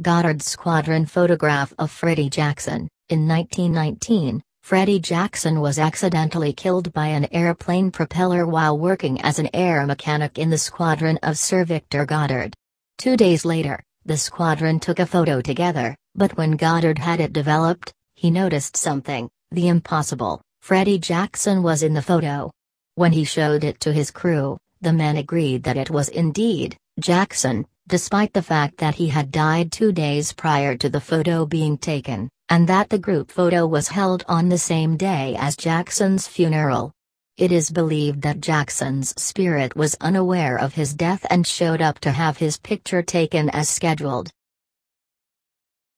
Goddard's Squadron photograph of Freddie Jackson. In 1919, Freddie Jackson was accidentally killed by an airplane propeller while working as an air mechanic in the squadron of Sir Victor Goddard. 2 days later, the squadron took a photo together, but when Goddard had it developed, he noticed something, the impossible: Freddie Jackson was in the photo. When he showed it to his crew, the men agreed that it was indeed Jackson, despite the fact that he had died 2 days prior to the photo being taken, and that the group photo was held on the same day as Jackson's funeral. It is believed that Jackson's spirit was unaware of his death and showed up to have his picture taken as scheduled.